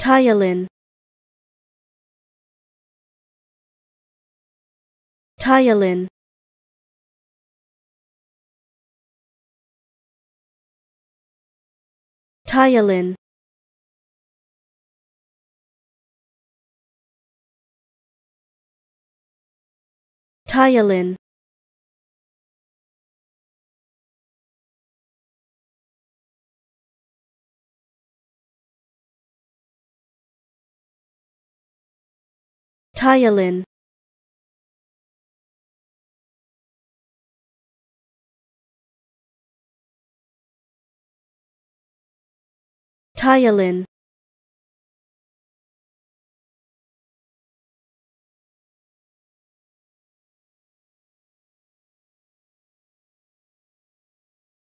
Ptyalin, Ptyalin, Ptyalin, Ptyalin, Ptyalin, Ptyalin,